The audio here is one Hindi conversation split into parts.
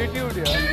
एटीट्यूड यार।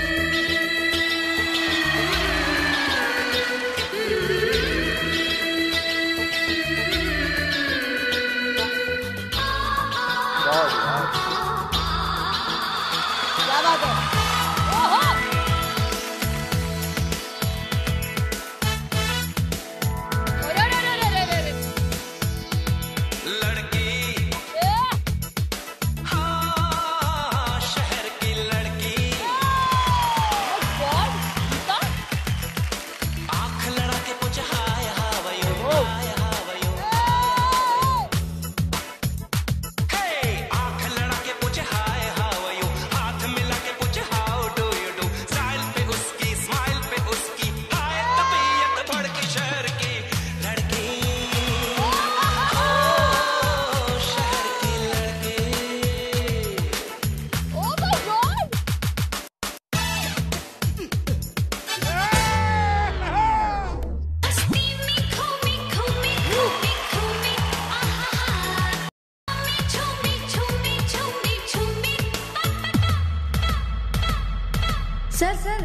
सर सर,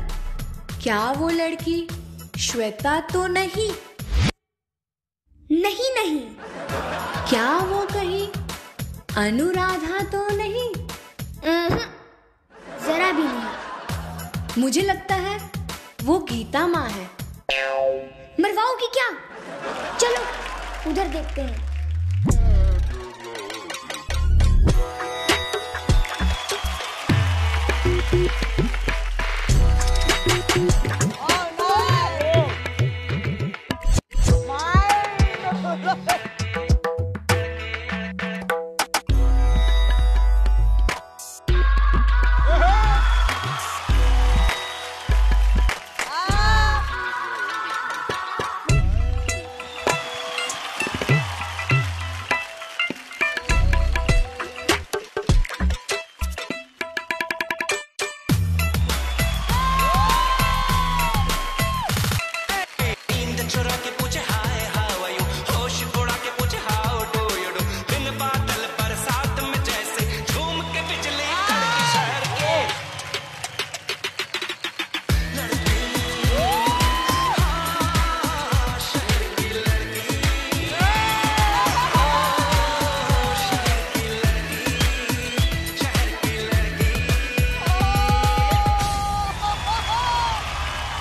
क्या वो लड़की श्वेता तो नहीं? नहीं नहीं। क्या वो कहीं अनुराधा तो नहीं? जरा भी नहीं। मुझे लगता है वो गीता माँ है। मरवाओ कि क्या? चलो उधर देखते हैं।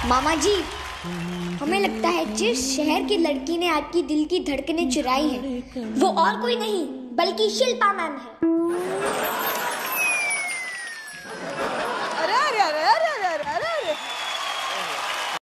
मामा जी, हमें लगता है जिस शहर की लड़की ने आपकी दिल की धड़कनें चुराई हैं, वो और कोई नहीं बल्कि शिल्पा मैम है।